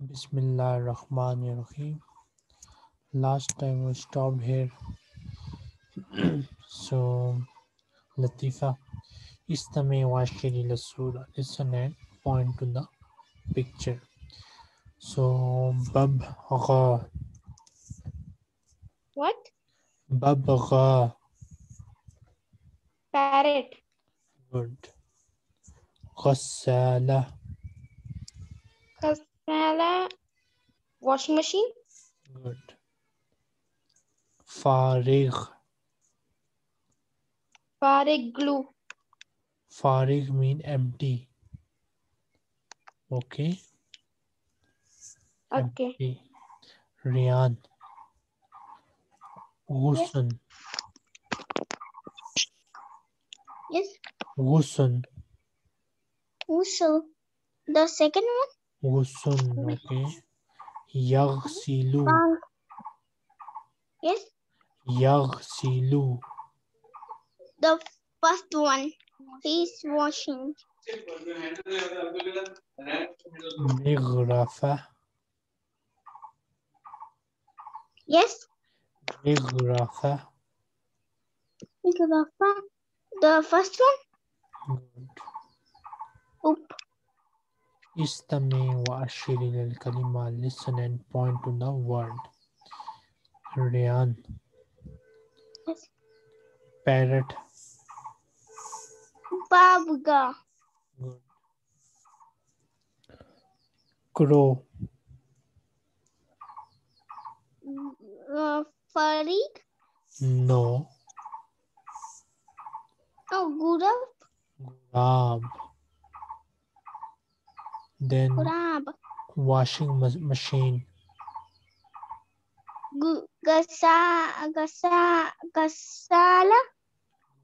Bismillah Rahmani Rahim. Last time we stopped here. So Latifa, istami washiri lasura. Listen and point to the picture. So babgha. What? Babgha. Parrot. Good. Ghassala. Ghassala. Washing machine. Good. Farig. Farig glue. Farig mean empty. Okay. Okay. Empty. Riyan. Ghusn. Yes. Ghusn. Ghusl. The second one? Ghusn. Okay. Yaghsilu. Yes. Yaghsilu. The first one. He's washing. Mighrafa. Yes. Mighrafa. Mighrafa. The first one? Good. Oop. Istami wa ashiri lil kalima. Listen and point to the word. Riyan. Yes. Parrot. Babga. Good. Crow. Farid? No. Oh, Gurab. Gurab. Then Gurab. Washing machine. Gasala.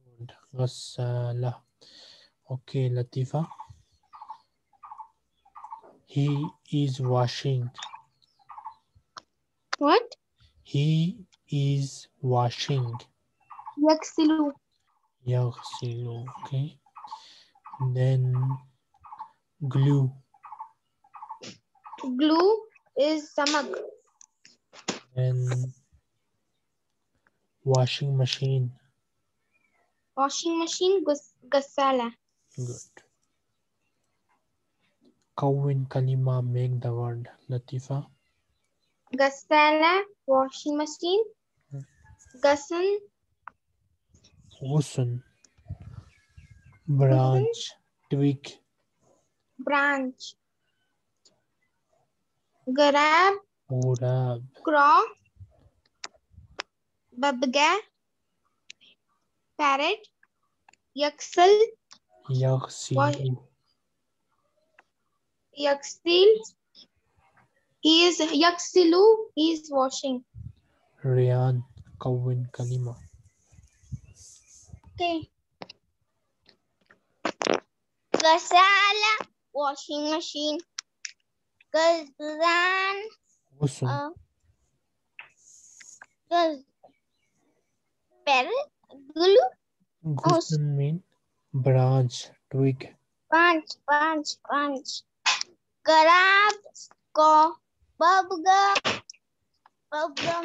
Good. Gasala. Okay, Latifa. He is washing. What? He is washing. Yaghsilu. Yaghsilu, okay. And then glue. Glue is samak. And washing machine. Washing machine ghasala. Good. Kawwin kalima, make the word. Latifa. Ghasala, washing machine. Ghasn. Ghasn. Branch. Twig. Branch. Grab. Grab. Crow. Babga. Parrot. Yaksal. Yaksil. Yaksil. He is yaksilu. He is washing. Riyan. Kawwin kalima. Okay. Ghasala. Washing machine. Ghazan. Awesome. Parrot. Glue. Ghazan mean branch. Twig. Branch. Grab. Score. Babga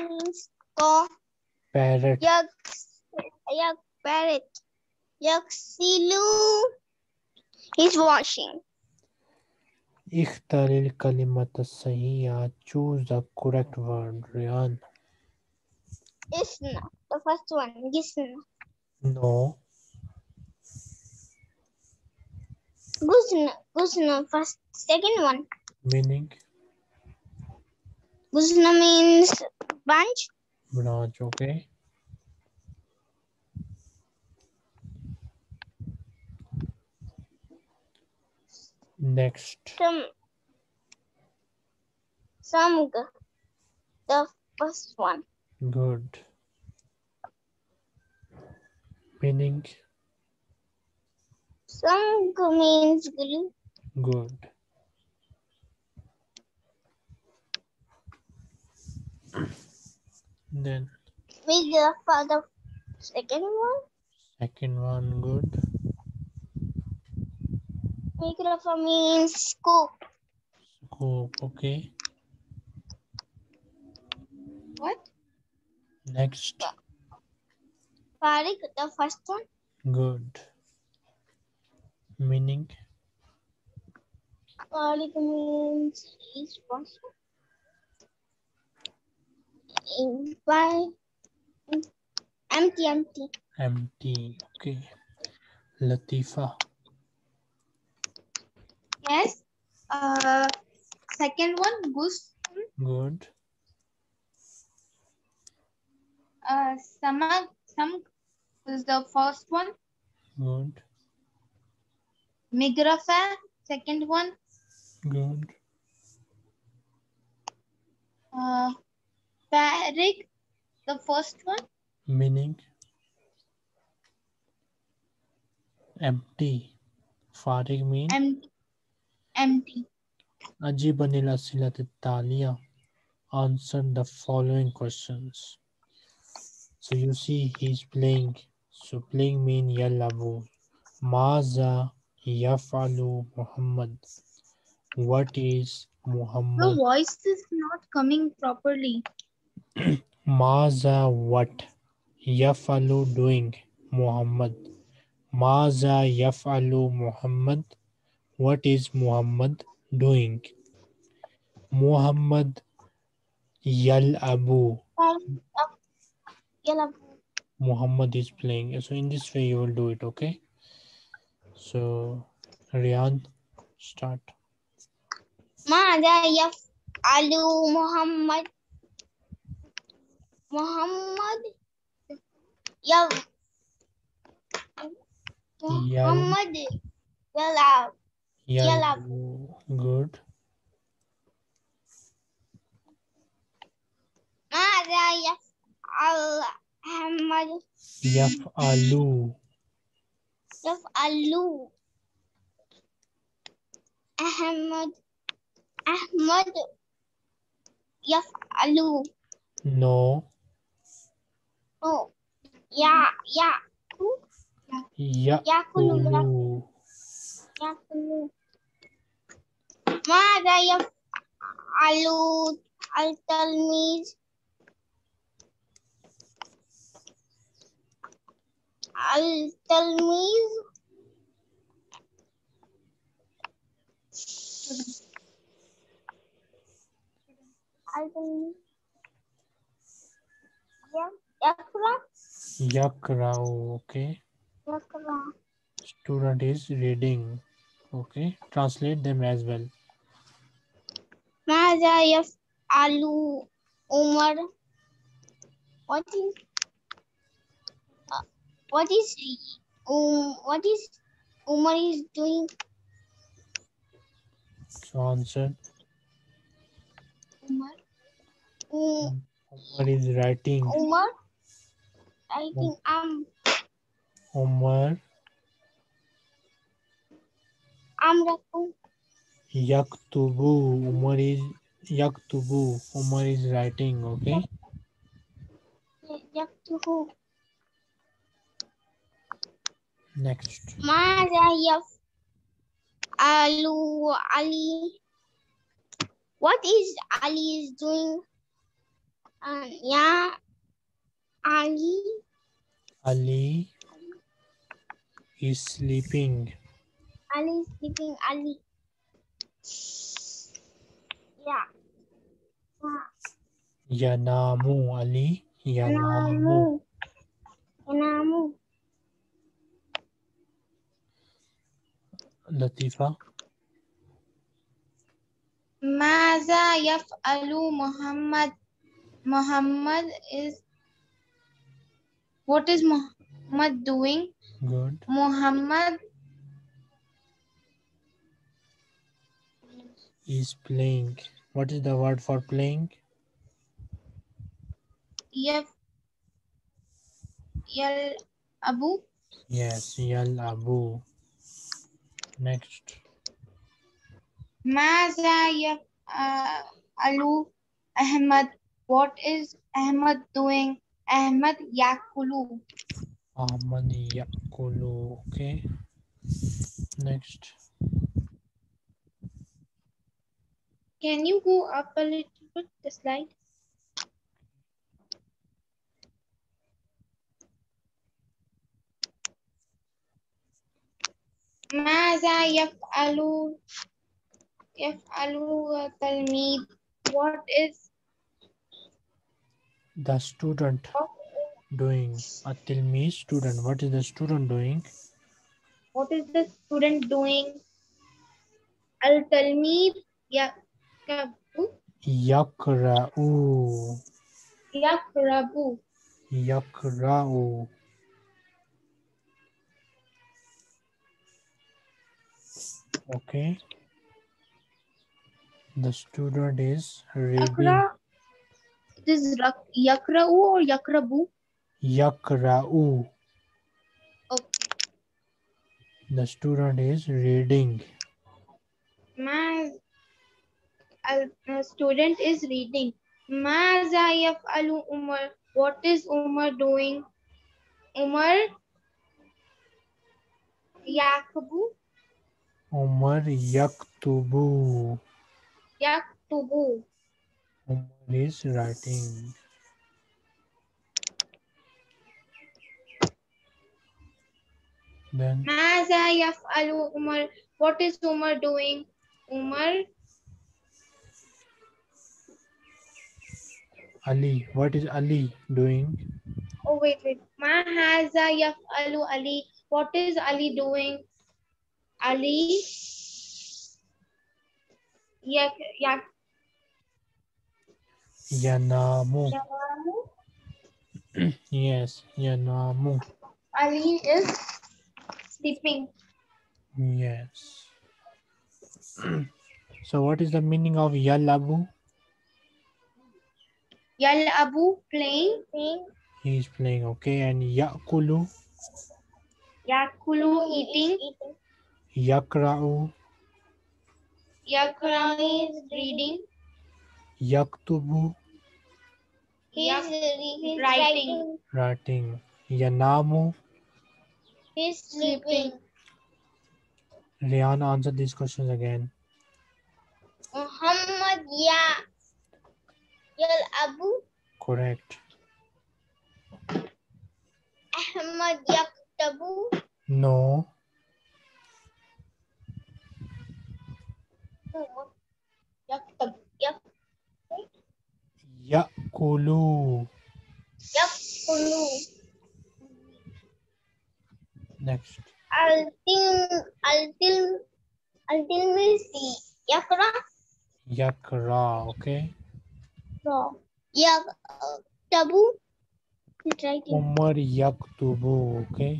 means score. Parrot. Parrot. Yaghsilu. He's washing. Ikhtaril kalimata sahiya. Choose the correct word. Riyan. Isna. The first one. Gisna. No. Gusna. First. Second one. Meaning? Gusna means branch. Branch. Okay. Next. Some the first one. Good. Meaning? Some means glue. Good. Then? We go for the second one. Second one, good. Microphone means scoop. Scoop, okay. What? Next. Farik, the first one. Good. Meaning? Farik means each person. Empty. Empty. Okay. Latifa. Yes. Second one, goose. Good. Samag is the first one. Good. Migrafa, second one. Good. Parik, the first one. Meaning? Empty. Farik means? Empty. Ajibanil Asilat Talia. Answer the following questions. So you see he's playing. So playing means Yallabu. Maza Yafalu Muhammad. What is Muhammad? The voice is not coming properly. Maza what? Yafalu doing. Muhammad. Maza Yafalu Muhammad. What is Muhammad doing? Muhammad Yalabu. Muhammad is playing. So in this way you will do it, okay? So Riyan, start. Maza Yafalu Muhammad. Muhammad Yalabu. Good. Maza Yaf'al Ahmad. Yaf'alu Ahmad. Ahmad Yaf'alu. No. Oh. Ya'kulu. Maza yaf'alu al-talmid. Al-talmid. Yakra'u. Okay. Yakra'u. Student is reading. Okay. Translate them as well. Maza yaf'alu Umar. What is Umar is doing? So answer. Umar is writing. Umar Yaktubu. Umar is writing, okay? Yaktubu. Next. Maza yaf'alu Ali. What is Ali is doing? Ali is sleeping. Ali. Yanamu Ali. Yanamu. Latifa. Maza yaf'alu Muhammad. What is Muhammad doing? Good. Muhammad is playing. What is the word for playing? Yalabu. Yes, Yalabu. Next. Maza yaf'alu Ahmad. What is Ahmad doing? Ahmad Yakulu. Okay. Next. Can you go up a little bit the slide? Maza yaf'alu talmid. What is the student doing? A tilmid student. What is the student doing? What is the student doing? Al talmid yakra'u. Okay. The student is reading. It is yakra'u or yakrabu? Yakra'u. Okay. The student is reading. My student is reading. Maza yaf'alu Umar. What is Umar doing? Umar yaktubu. Umar yaktubu. Yaktubu. Umar is writing. Then. Maza yaf'alu Umar. What is Umar doing? Umar. Ali. What is Ali doing? Oh wait. Ma haza yaf'alu Ali. What is Ali doing? Ali yanamu. Yes, yanamu. Ali is sleeping. Yes. So what is the meaning of yalabu? Yalabu, playing. He is playing, okay. And yakulu? Yakulu, eating. Yakra'u? Yakra'u is reading. Yaktubu? He is writing. Yanamu? He is sleeping. Riyan, answer these questions again. Muhammad yal'abu. Correct. Ahmad yaktabu. No. Yakulu. Yakulu. Next. Until we see Yakra, okay. No. Yaktubu. He's writing. Umar yaktubu, okay.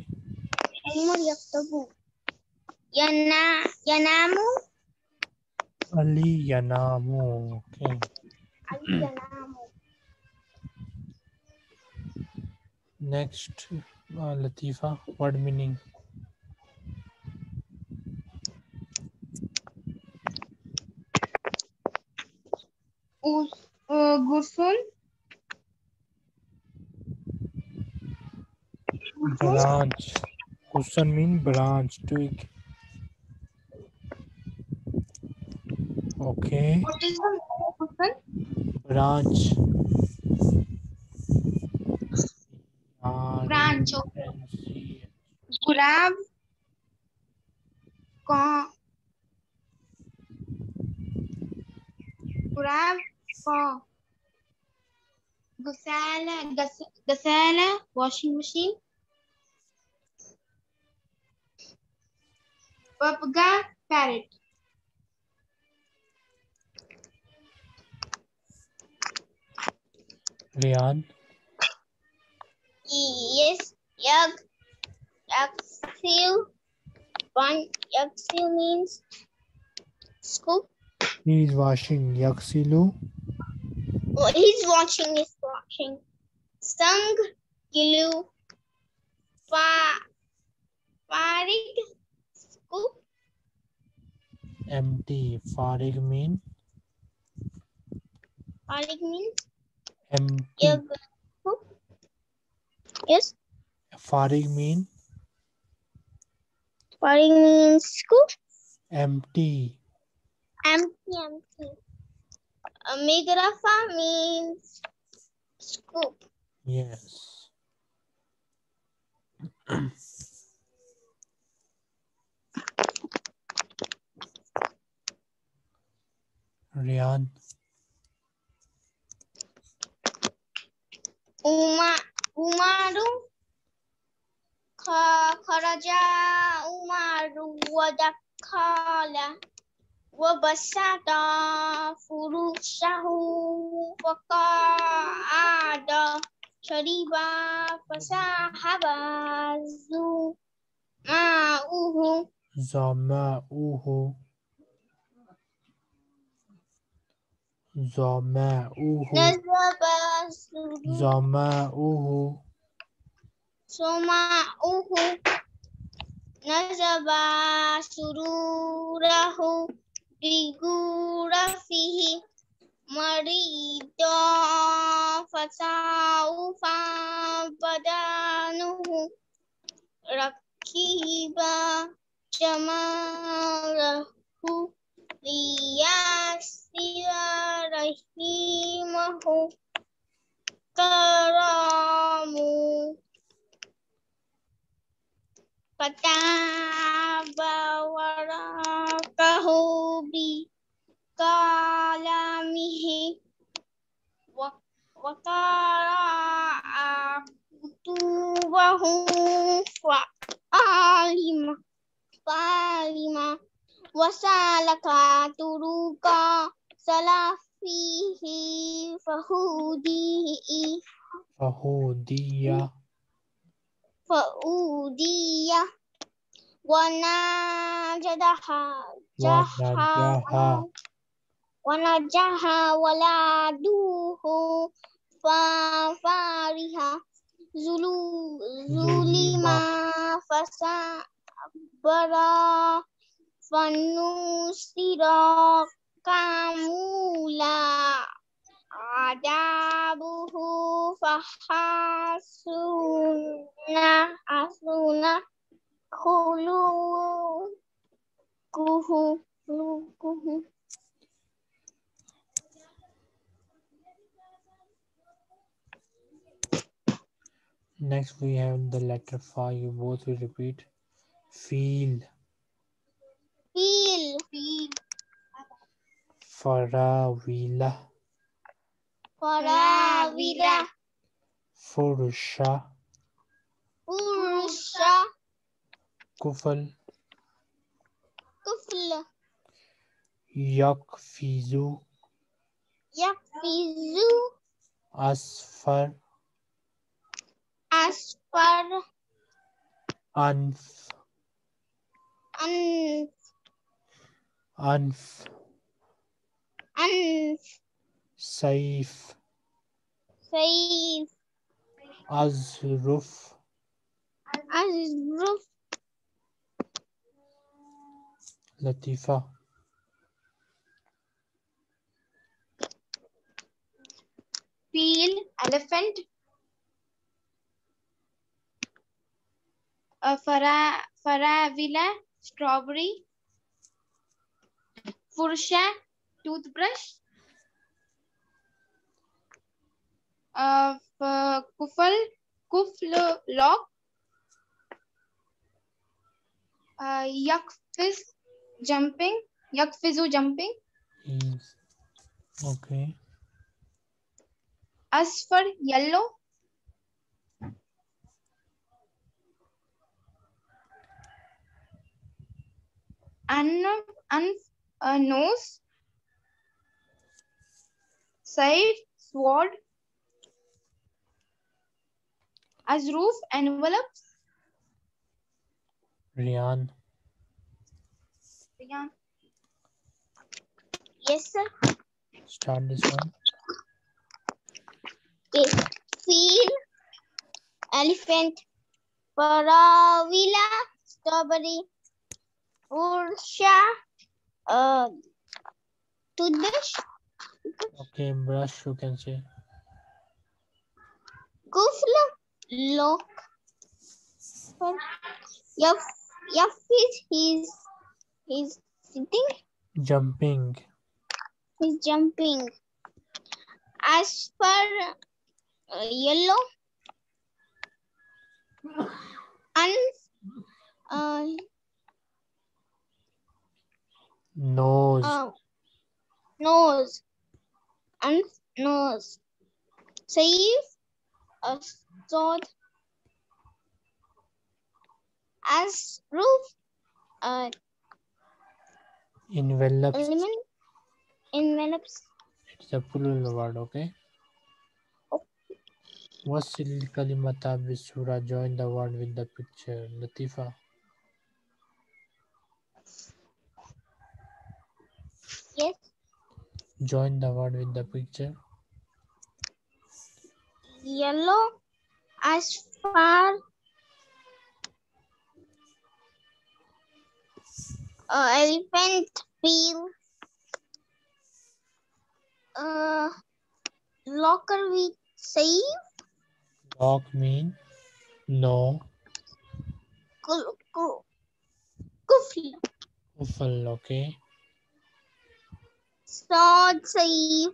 Umar yaktubu. Yanamu. Ali yanamu, okay. Ali yanamu. Next, Latifa, what meaning? Gusul. Branch. Gusul means branch, twig. Okay. What is the gusul? Branch. Branch. Okay. Gulab. Gulab. Oh. Ghasala, washing machine. Babga, parrot. Riyan. Yes, yaksil. One yaksil means scoop. He is washing. Yaksilu. Oh, he's watching. Sang Gilu. Farig. Scoop. Empty. Farig means? Empty. Scoop. Yes. Farig means scoop. Empty. Migrafa means scoop. Yes. Riyan. Umaru kharaja Umaru wa dakhala wa basata furushahu wa qa'ada shariba fasahaba zama'uhu Zama'uhu Nazaba sururahu Bigurafihi Marida Fasaufa Badanuhu Rakiba Jamalahu Liyasiya rahimahu karamu Pataba warakahu bi kalamihi Wakara kutubahu Fa'alima Wasalaka turuka salafihi fahudiya Wanajaha waladuhu fafariha Zulima fasa bara Fanusira kamula adabuhu fahasuna khuluquhu Next we have the letter fa. You both will repeat feel. Feel. Farawila. Furusha. Kufl. Yakfizu. Asfar. Anf Saif Azruf Latifa Feel elephant Faravila strawberry Furusha, toothbrush. Kufl, lock. Yakfizu, jumping. Yes. Okay. Asfar, yellow. Nose, side, sword, Azruf, envelopes. Riyan. Yes, sir. Start this one. Okay. Feel, elephant, Paravila, strawberry, Ursha. Toothbrush. Okay, brush you can say. Kufl, lock. Yaffiz, he's sitting. Jumping. He's jumping. As for yellow. Nose. nose. Saif, Asad, Asruf, envelopes. It's a plural word, okay? Wasil kalimata bisura, join the word with the picture. Latifa. Yes. Join the word with the picture. Yellow, asfar, elephant peel, locker with save. Lock mean no. Kufl. Kufl, okay. Sword, save.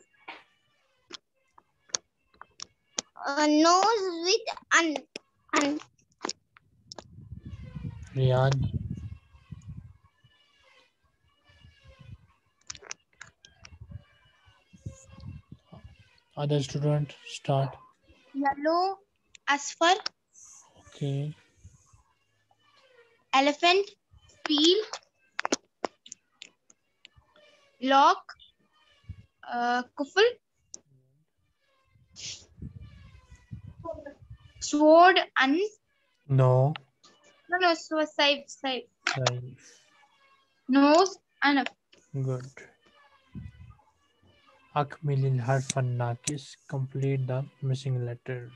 Nose with an. Riyan. Other student, start. Yellow, asfar. Okay. Elephant, peel. Lock, kufl. Sword and no. No, so safe. Nose and up. Good. Akmilil harfan nakis, complete the missing letter.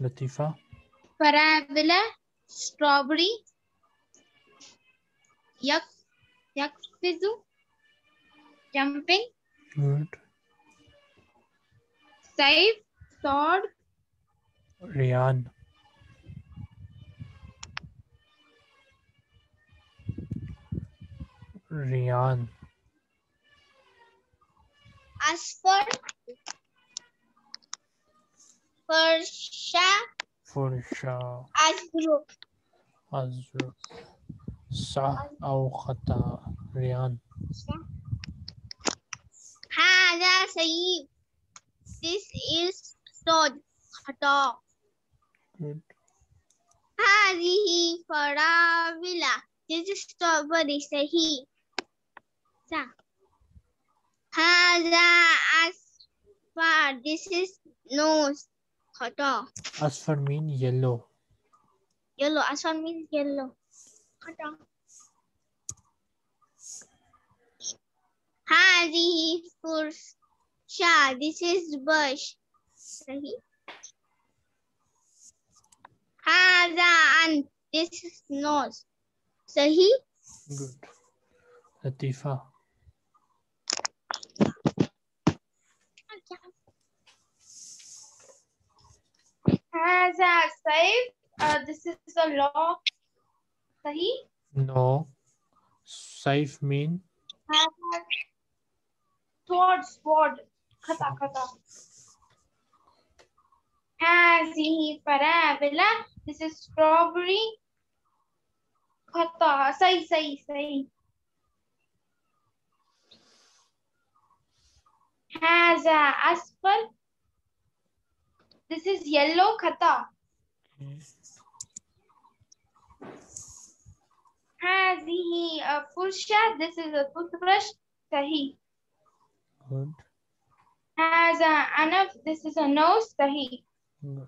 Latifa. Parabola, strawberry. Yakfizu, jumping. Good. Safe. Sword. Riyan. Asfar. Fursha. Azruk. Sah aw khata. Riyan. Hada sayyib. This is Sword. Khata. Good. Hadihi farabila. This is strawberry. Sahi. Sa. Hada asfar. This is nose. Khata. Asfar mean yellow. Asfar means yellow. Khata. Hadihi fursha. This is bush. Sahi. Haza and this is nose. Sahi. Good. Latifa. Haza saif. This is the law. Sahi. No. Saif mean. Sword. Khata. This is strawberry. Khata. Say. Haza asfar. This is yellow. Khata. Hazihi fursha. This is a toothbrush. Sahi. Good. Haza anaf. This is a nose. Sahi. Good.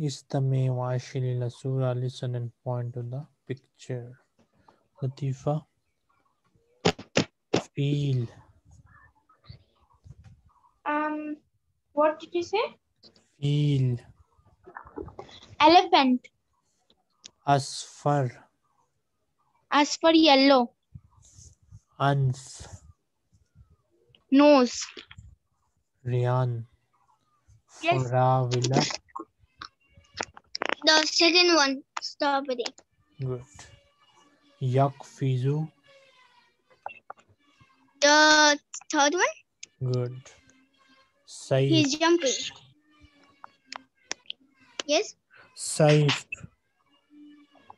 Istami wa shilila surah. Listen and point to the picture. Latifa. Feel. What did you say? Feel. Elephant. Asfar. Asfar yellow. Anf. Nose. Riyan. Yes. Faravila. The second one. Strawberry. Good. Yakfizu. The third one. Good. Saif. He's jumping. Yes. Saif.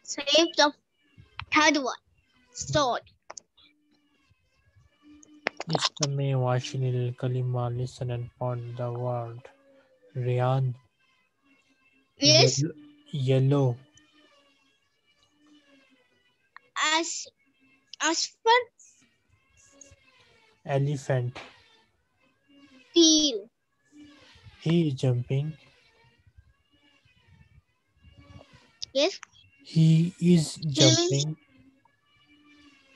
Saif the third one. Sword. Istami Washingil Kalima, listen and ponder the word. Riyan. Yes. Yellow. Asfar. Elephant. Feel. He is jumping. Yes. He is jumping.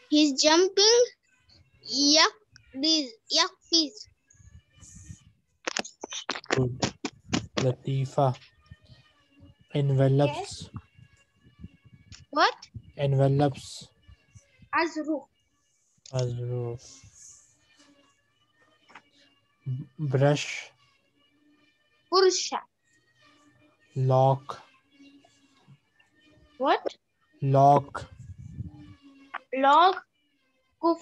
He is jumping. Yuck, please. Yuck, please. Good. Latifa. Envelopes. Yes. What? Envelopes. Azruf. Azruf. Brush. Pursha. Lock. What? Lock. Lock. Cuff.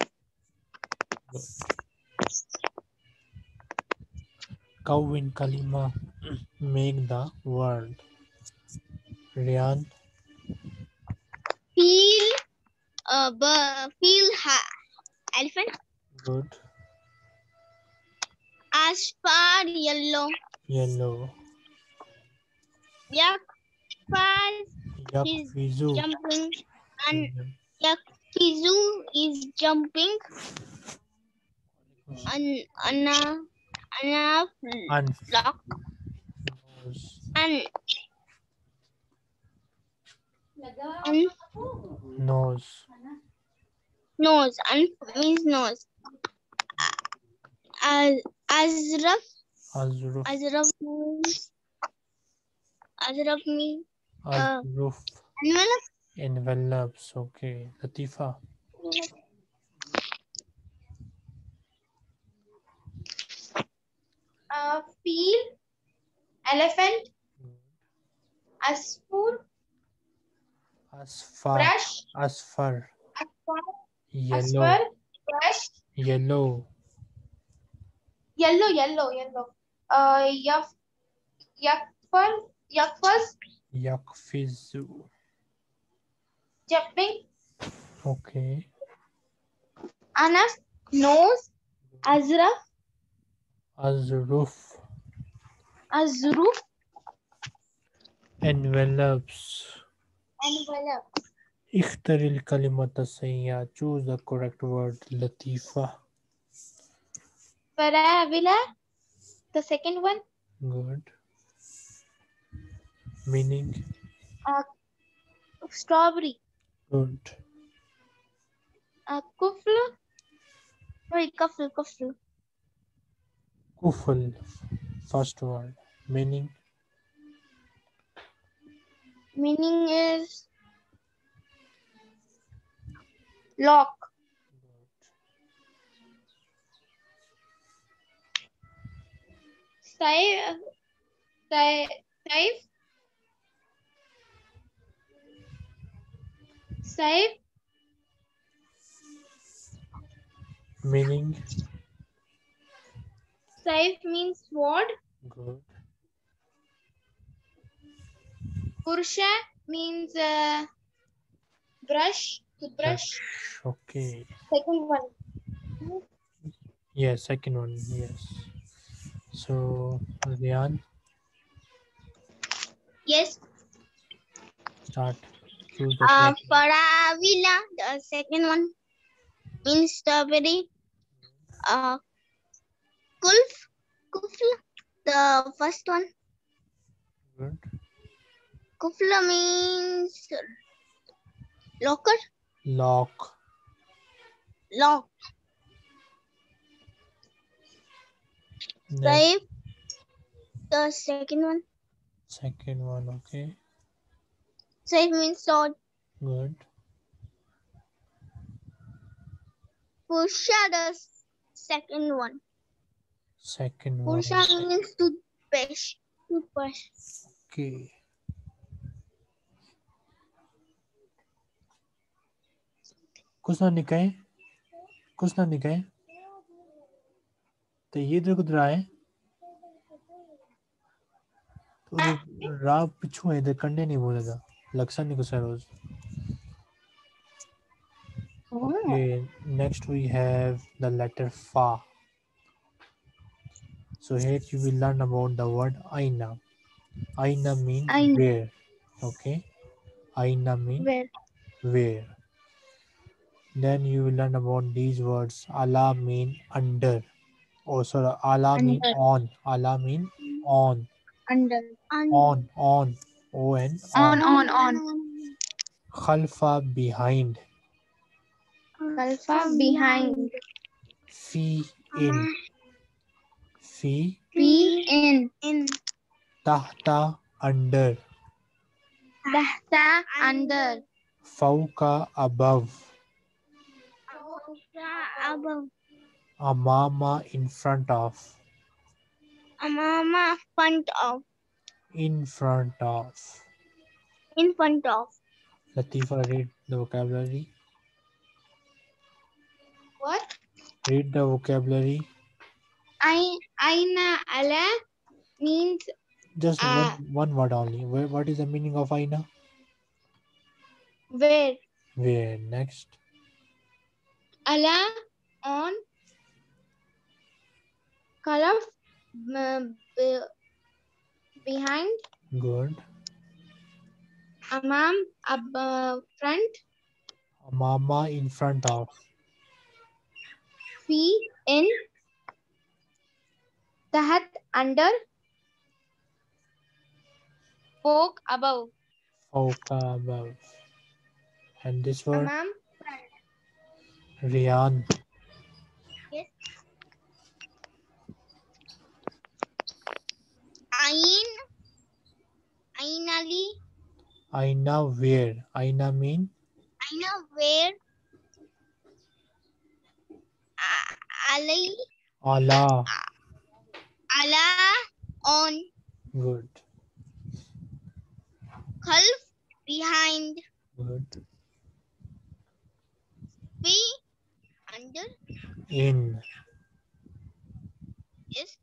Cow in Kalima. Make the word. Riyan. Feel. Feel. Elephant. Good. Asfar. Yellow. Yellow. Yak, Yak is Fizu. Jumping and Yak Fizu is jumping. And Anna flock. And nose. Nose and means nose. Azraf means envelopes. Okay, Latifa. Feel, elephant, asfar, yellow. Yakfizu. Jumping. Okay. Anaf, nose. Azruf. Envelopes. Ikhtaril kalimata sayya. Choose the correct word, Latifa. Farabila, the second one. Good. Meaning? Strawberry. Good. Kufl. Kufl. First word. Meaning? Meaning is lock. Good. Saif. Meaning? Saif means sword. Good. Pursha means brush. Toothbrush. Okay. Second one. Yes, second one. Yes. So, Riyan. Yes. Start. Farabila, the second one, means strawberry. Kufla, the first one. Good. Kufla means locker. Lock. Saif, the second one. Okay. Saif means sword. Good. Pusha, the second one. Pusha means toothbrush. Okay. कुछ ना निकाय तो ये इधर कुछ रहा है तो राह पिछू है इधर कंडे नहीं बोलेगा लक्षण नहीं कुछ रोज Okay, next we have the letter Fa. So here you will learn about the word Aina. Aina means where. Okay. Aina means where. Then you will learn about these words. Ala means under. Oh, sorry. Ala means on. Ala means on. Under. On. On. On. Khalfa behind. Alpha behind. Fee in. Fee in. Tahta under. Tahta under. Fauka above. Fauka above. Amama in front of. Amama front of. In front of. In front of. Latifa, read the vocabulary. What? Read the vocabulary. Aina Ala means... Just one word only. Where, what is the meaning of Aina? Where. Where. Next. Ala on. Khalaf behind. Good. Amam front. Amama in front of. In Tahat under. Folk above. Folk above. And this word? Riyan. Yes. Ain Ali. Aina where? Aina mean? Aina where? Ali. Allah. Allah on. Good. Khalf behind. Good. Be under. In. Yes.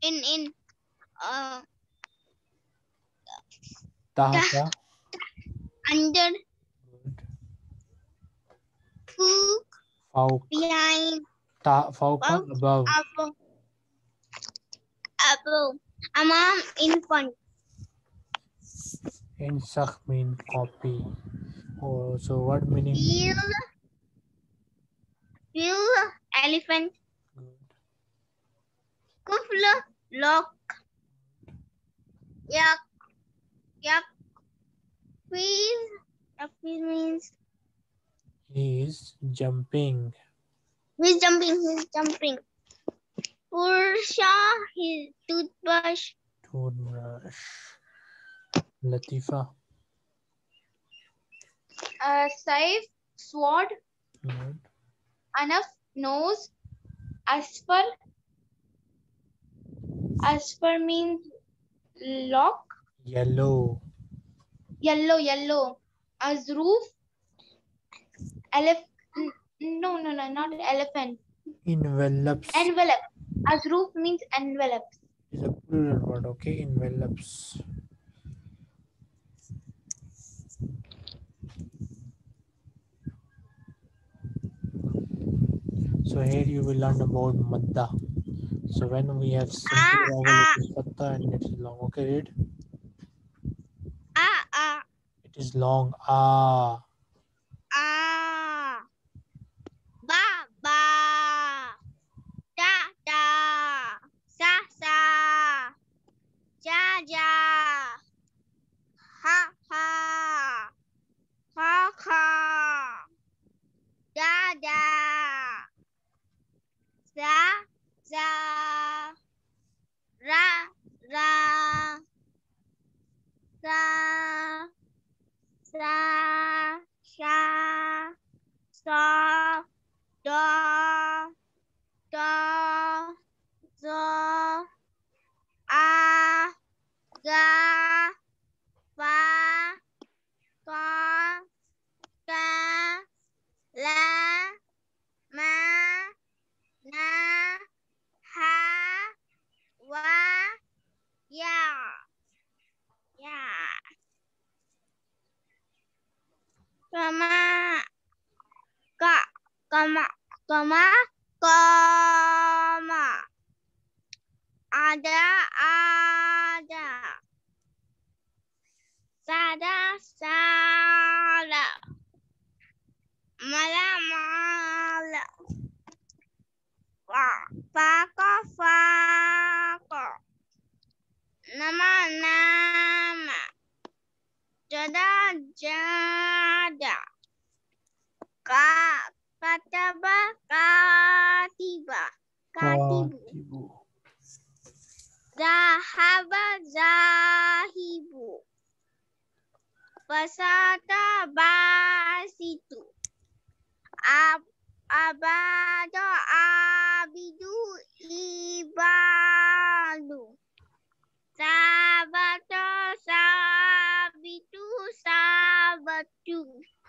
In. Tahta. Under. Good. Fouk. Behind. Fauka above. Above. Amam in front. Insakh mean copy. Oh, so what meaning? Feel elephant. Good. Kufla lock. Yak. Feel means. He is jumping. He's jumping. Pursha, his toothbrush. Latifa. Saif, sword. Good. Anaf, nose. Asper. Asper means lock. Yellow. Azroof. Aleph. No, not elephant. Envelope. Azroof means envelopes. It's a plural word, okay? Envelopes. So here you will learn about madda. So when we have simple vowel, it is fatta and it is long. Okay, read. It is long. Qama. Ada. Sada. Mala. Faqa. Nama. Jada. Katibu. Zahibu. Basata basitu. Abada abidu ibadu.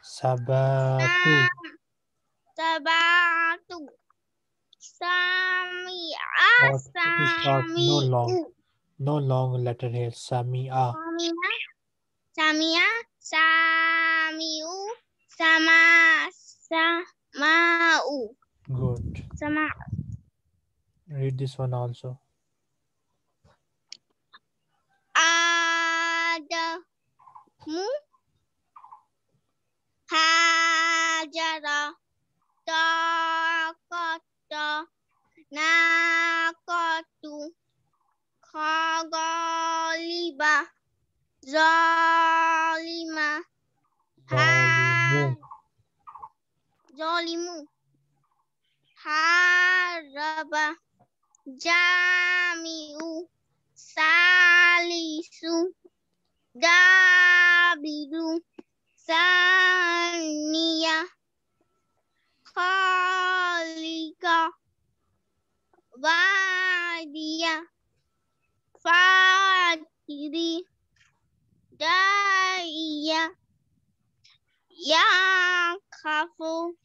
Sabatu. Sabatu. Sami'a. No long letter here. Sami'a. Sami'a. Sami'u. Sama'u. Good. Sama'u. Read this one also. Adamu. Hajara. Takata. Nakatu. Khagaliba. Zalima. Zalimu. Haraba. Jamiu. Salisu. Dabidu. Sania. Khalika. Wadia. Fatiri. Daiya. Yakhafu.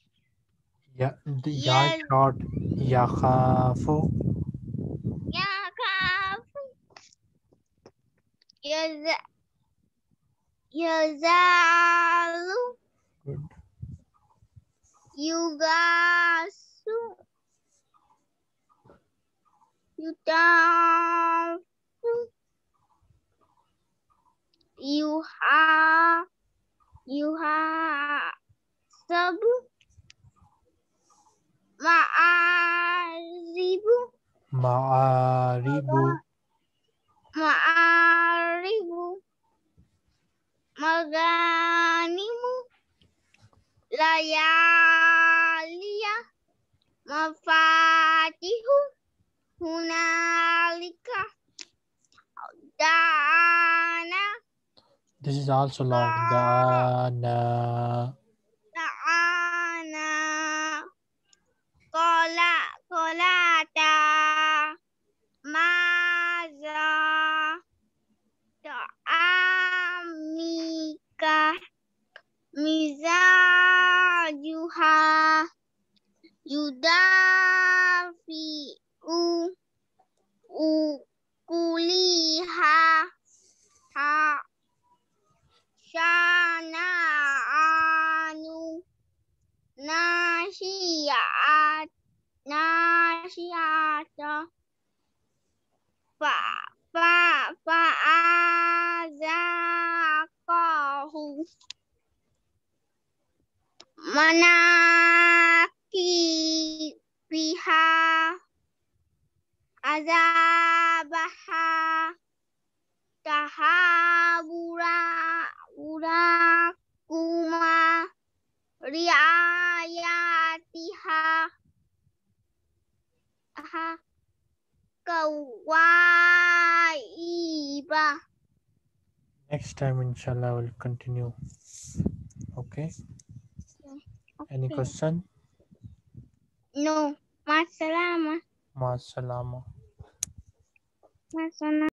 Yakhafu. Yazalu. Good. Yugasu. Yutafu. Yuha. Sabu. Ma'aribu. Maganimu. Layalia. Mafatihu. Hunalika. Dana. This is also long. Dana. Kolata. Maza. Amika. Mizajuha. Yudafi. Ukuliha. Ha. Shana'anu. Nashiata. Fa'azaqahu. Manaki biha. Azabaha. Tahabura kuma. Riayatiha. Aha. Kawaiba. Next time, inshallah, I will continue. Okay. Any question? No. Masalama.